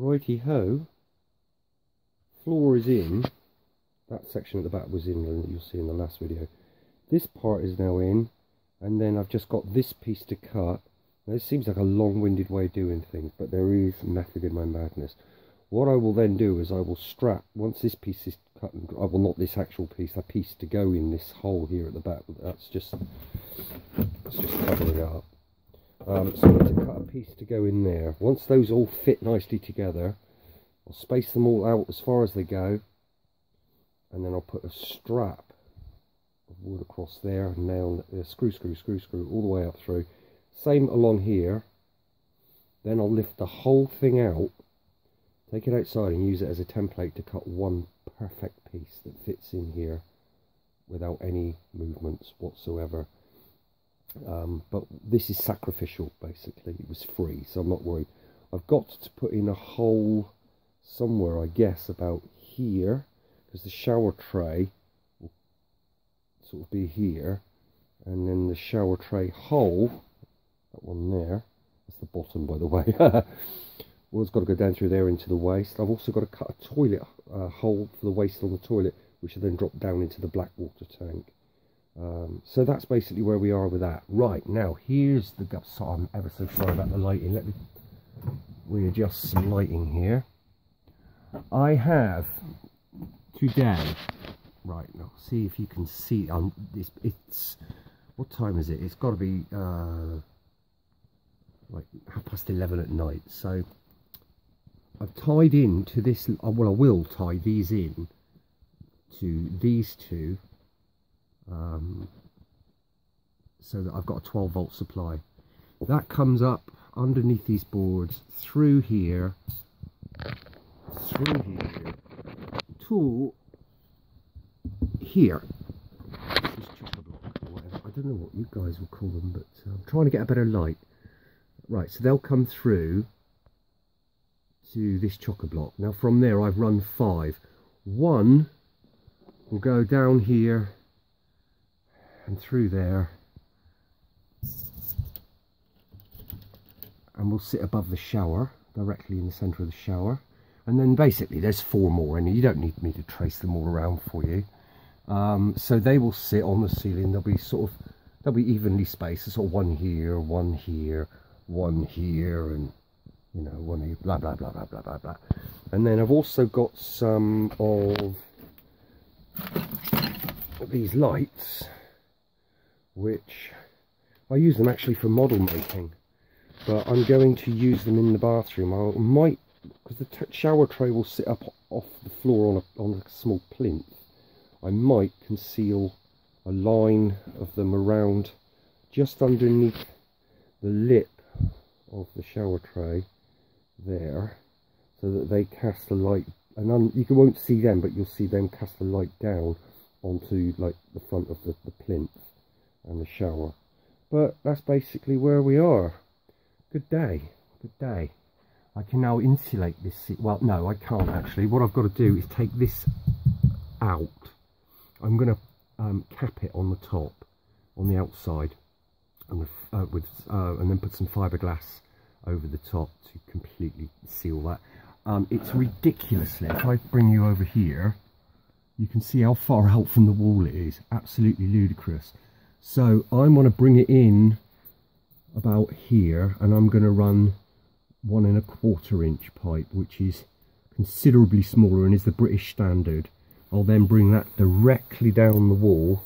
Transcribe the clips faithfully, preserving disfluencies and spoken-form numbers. righty-ho, floor is in. That section at the back was in, and you'll see in the last video. This part is now in, and then I've just got this piece to cut. Now, this seems like a long-winded way of doing things, but there is method in my madness. What I will then do is I will strap, once this piece is cut, and I will not this actual piece, a piece to go in this hole here at the back, but that's just, that's just covering it up. Um, so I need to cut a piece to go in there. Once those all fit nicely together, I'll space them all out as far as they go. And then I'll put a strap of wood across there, nail, uh, screw, screw, screw, screw, all the way up through. Same along here. Then I'll lift the whole thing out, take it outside and use it as a template to cut one perfect piece that fits in here without any movements whatsoever. Um, but this is sacrificial, basically. It was free, so I'm not worried. I've got to put in a hole somewhere, I guess, about here. Because the shower tray will sort of be here, and then the shower tray hole, that one there, that's the bottom, by the way. Well, it's got to go down through there into the waste. I've also got to cut a toilet uh, hole for the waste on the toilet, which will then drop down into the black water tank. Um, so that's basically where we are with that. Right, now here's the guts. So I'm ever so sorry about the lighting. Let me readjust some lighting here. I have... Today, right now, see if you can see. Um, it's, it's what time is it? It's got to be uh, like half past eleven at night. So I've tied in to this. Well, I will tie these in to these two, um, so that I've got a twelve volt supply. That comes up underneath these boards, through here, through here. Here, this chocolate block or whatever. I don't know what you guys will call them, but uh, I'm trying to get a better light. Right, so they'll come through to this chocolate block. Now from there I've run five. One will go down here and through there, and will sit above the shower, directly in the centre of the shower. And then basically there's four more, and you don't need me to trace them all around for you. Um, so they will sit on the ceiling. They'll be sort of, they'll be evenly spaced. So sort of one here, one here, one here, and you know, one here, blah, blah, blah, blah, blah, blah, blah. And then I've also got some of these lights, which I use them actually for model making, but I'm going to use them in the bathroom. I might, because the t shower tray will sit up off the floor on a, on a small plinth, I might conceal a line of them around just underneath the lip of the shower tray there, so that they cast the light, and un you won't see them, but you'll see them cast the light down onto like the front of the, the plinth and the shower. But that's basically where we are. Good day, good day. I can now insulate this. Well, no, I can't actually. What I've got to do is take this out. I'm going to um, cap it on the top, on the outside, and with, uh, with uh, and then put some fiberglass over the top to completely seal that. Um, it's ridiculously. If I bring you over here, you can see how far out from the wall it is. Absolutely ludicrous. So I'm going to bring it in about here, and I'm going to run one and a quarter inch pipe, which is considerably smaller and is the British standard. I'll then bring that directly down the wall,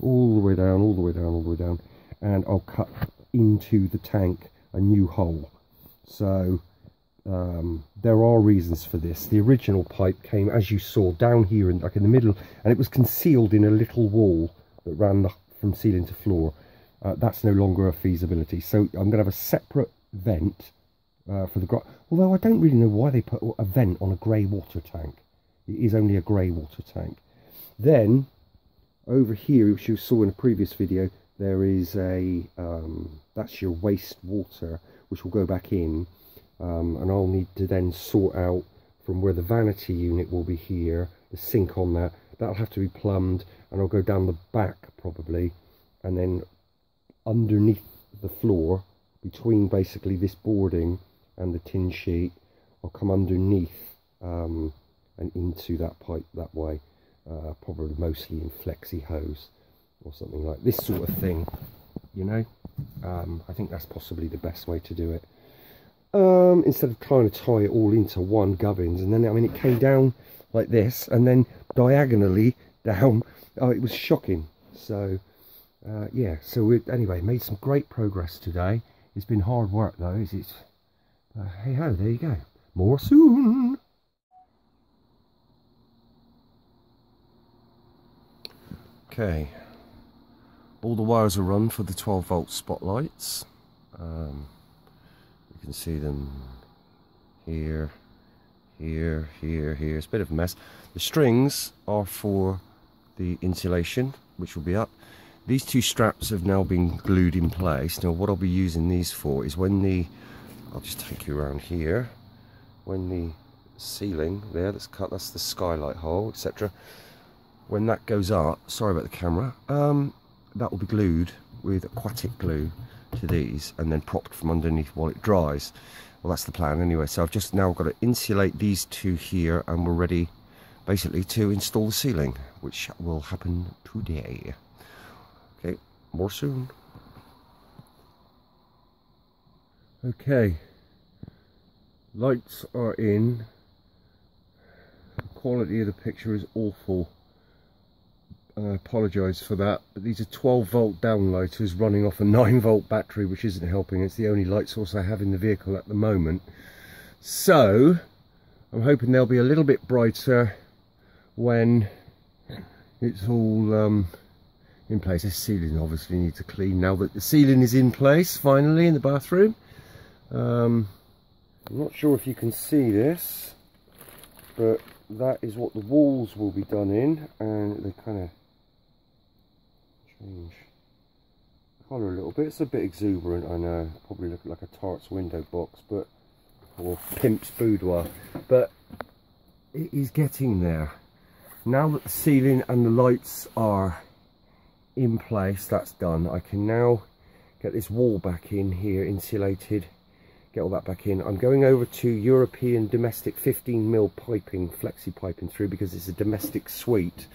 all the way down, all the way down, all the way down, and I'll cut into the tank a new hole. So um, there are reasons for this. The original pipe came, as you saw, down here in, like in the middle, and it was concealed in a little wall that ran from ceiling to floor. Uh, that's no longer a feasibility, so I'm going to have a separate vent uh, for the gr although I don't really know why they put a vent on a grey water tank. It is only a grey water tank. Then over here, which you saw in a previous video, there is a um, that's your waste water, which will go back in, um, and I'll need to then sort out from where the vanity unit will be here, the sink on that, that'll have to be plumbed, and I'll go down the back probably, and then underneath the floor between basically this boarding and the tin sheet will come underneath um, and into that pipe that way, uh, probably mostly in flexi hose or something like this sort of thing, you know. um, I think that's possibly the best way to do it, um, instead of trying to tie it all into one gubbins. And then, I mean, it came down like this and then diagonally down. Oh, it was shocking. So uh, yeah, so we anyway made some great progress today. It's been hard work though. Is it's uh, hey ho, there you go, more soon. Okay, all the wires are run for the twelve volt spotlights. Um, you can see them here, here, here, here. It's a bit of a mess. The strings are for the insulation, which will be up. These two straps have now been glued in place. Now what I'll be using these for is when the, I'll just take you around here, when the ceiling there that's cut, that's the skylight hole, et cetera. When that goes up, sorry about the camera, um, that will be glued with aquatic glue to these and then propped from underneath while it dries. Well, that's the plan anyway. So I've just now got to insulate these two here and we're ready basically to install the ceiling, which will happen today. Okay, more soon. Okay, lights are in. The quality of the picture is awful. I apologise for that, but these are twelve volt downlighters running off a nine volt battery, which isn't helping. It's the only light source I have in the vehicle at the moment, so I'm hoping they'll be a little bit brighter when it's all um, in place. This ceiling obviously needs a clean now that the ceiling is in place finally in the bathroom. um, I'm not sure if you can see this, but that is what the walls will be done in, and they kind of change colour a little bit. It's a bit exuberant, I know, probably look like a Tarts window box, but, or Pimp's boudoir, but it is getting there. Now that the ceiling and the lights are in place, that's done. I can now get this wall back in here, insulated, get all that back in. I'm going over to European domestic fifteen mil piping, flexi piping through, because it's a domestic suite.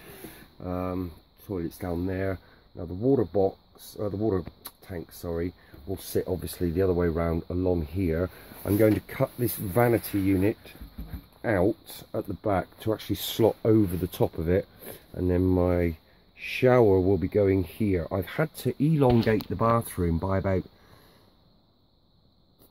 Um, toilets down there. Now the water box, or the water tank, sorry, will sit obviously the other way around along here. I'm going to cut this vanity unit out at the back to actually slot over the top of it, and then my shower will be going here. I've had to elongate the bathroom by about,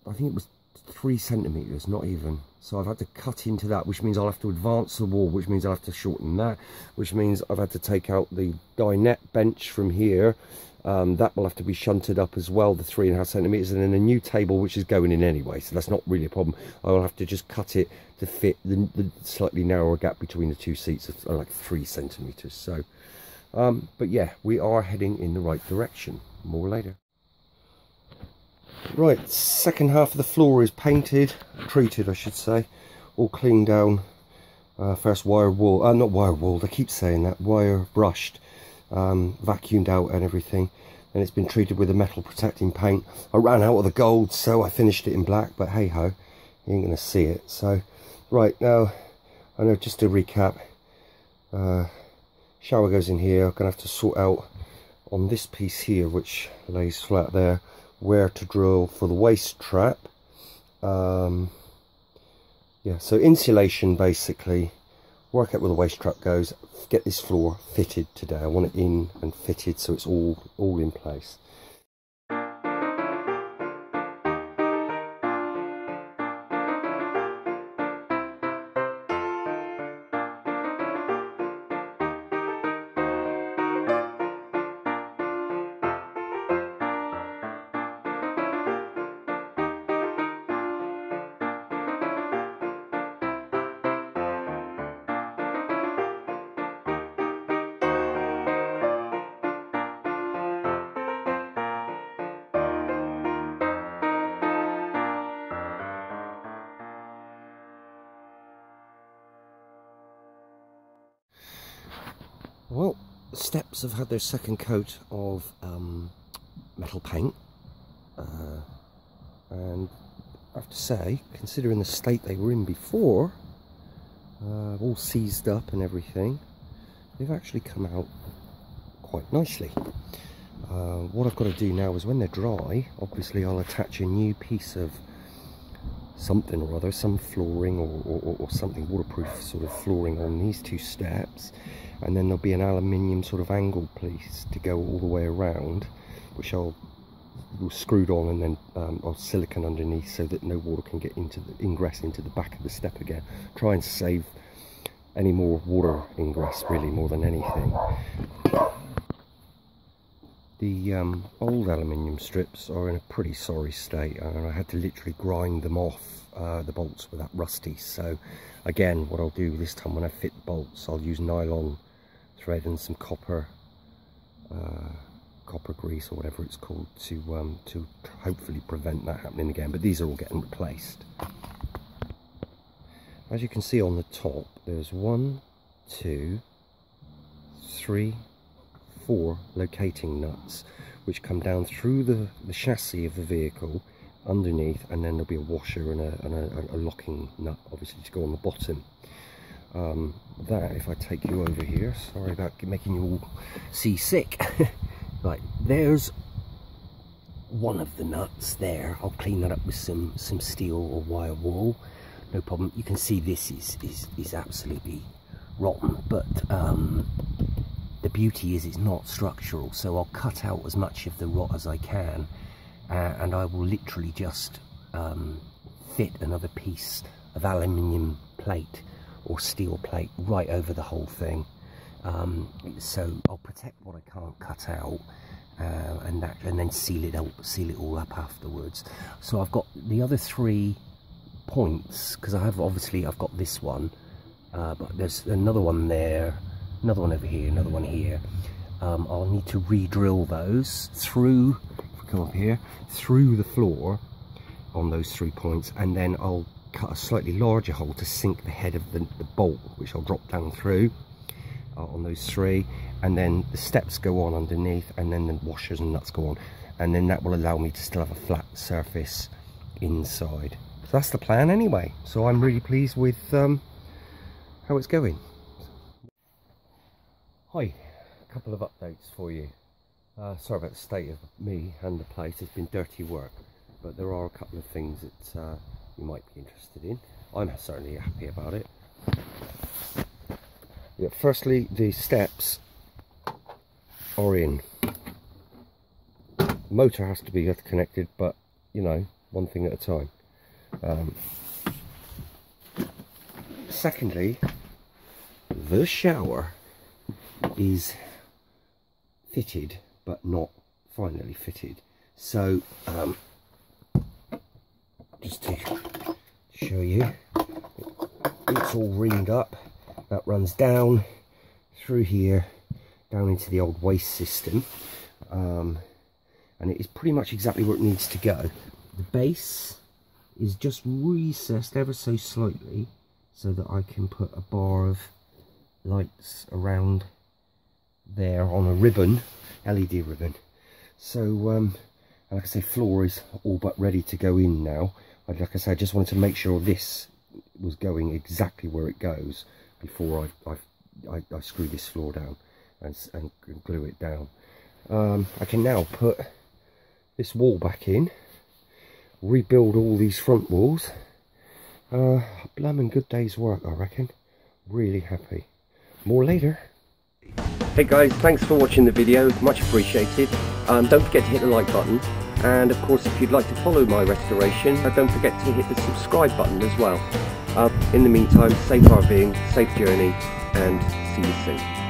I think it was three centimetres, not even. So I've had to cut into that, which means I'll have to advance the wall, which means I'll have to shorten that, which means I've had to take out the dinette bench from here. Um, that will have to be shunted up as well, the three and a half centimetres, and then a new table, which is going in anyway. So that's not really a problem. I will have to just cut it to fit the, the slightly narrower gap between the two seats of like three centimetres. So, um, but yeah, we are heading in the right direction. More later. Right, second half of the floor is painted, treated I should say, all cleaned down. Uh, first wire wall, uh, not wire walled, I keep saying that, wire brushed, um, vacuumed out and everything. And it's been treated with a metal protecting paint. I ran out of the gold, so I finished it in black, but hey ho, you ain't going to see it. So, right, now, I know, just to recap, uh, shower goes in here. I'm going to have to sort out on this piece here, which lays flat there, where to drill for the waste trap. Um, yeah, so insulation basically, work out where the waste trap goes, get this floor fitted today. I want it in and fitted so it's all all in place. Well, the steps have had their second coat of um, metal paint, uh, and I have to say, considering the state they were in before, uh, all seized up and everything, they've actually come out quite nicely. Uh, what I've got to do now is, when they're dry, obviously I'll attach a new piece of something or other, some flooring or, or, or something waterproof sort of flooring on these two steps, and then there'll be an aluminium sort of angle piece to go all the way around, which I'll screwed on, and then um, I'll silicone underneath so that no water can get into the ingress into the back of the step again. Try and save any more water ingress, really, more than anything. The um, old aluminium strips are in a pretty sorry state, and I had to literally grind them off. Uh, the bolts were that rusty. So again, what I'll do this time when I fit the bolts, I'll use nylon thread and some copper uh, copper grease or whatever it's called to um, to hopefully prevent that happening again. But these are all getting replaced. As you can see on the top, there's one, two, three, four locating nuts, which come down through the, the chassis of the vehicle underneath, and then there'll be a washer and a, and a, a locking nut, obviously, to go on the bottom. Um, that, if I take you over here, sorry about making you all seasick. Right, there's one of the nuts there. I'll clean that up with some, some steel or wire wool, no problem. You can see this is, is, is absolutely rotten, but um, the beauty is it's not structural, so I'll cut out as much of the rot as I can, uh, and I will literally just um, fit another piece of aluminium plate or steel plate right over the whole thing. Um, so I'll protect what I can't cut out, uh, and that, and then seal it up, seal it all up afterwards. So I've got the other three points, because I have obviously I've got this one, uh, but there's another one there, another one over here, another one here. Um, I'll need to re-drill those through. If we come up here, through the floor on those three points, and then I'll cut a slightly larger hole to sink the head of the, the bolt, which I'll drop down through. On those three, and then the steps go on underneath, and then the washers and nuts go on, and then that will allow me to still have a flat surface inside. So that's the plan anyway, so I'm really pleased with um, how it's going. Hi, a couple of updates for you. Uh, sorry about the state of me and the place. It's been dirty work, but there are a couple of things that uh, you might be interested in. I'm certainly happy about it. Yeah, firstly, the steps are in. The motor has to be connected, but you know, one thing at a time. Um, secondly, the shower is fitted, but not finally fitted. So, um, just to show you, it's all ringed up. That runs down through here, down into the old waste system, um, and it is pretty much exactly where it needs to go. The base is just recessed ever so slightly so that I can put a bar of lights around there on a ribbon, L E D ribbon. So, um, like I say, floor is all but ready to go in now. Like I say, I just wanted to make sure this was going exactly where it goes before I, I, I, I screw this floor down and, and glue it down. Um, I can now put this wall back in, rebuild all these front walls. Uh, blimmin' good day's work, I reckon. Really happy. More later. Hey guys, thanks for watching the video, much appreciated. Um, don't forget to hit the like button, and of course if you'd like to follow my restoration, don't forget to hit the subscribe button as well. Uh, in the meantime, safe RVing, safe journey, and see you soon.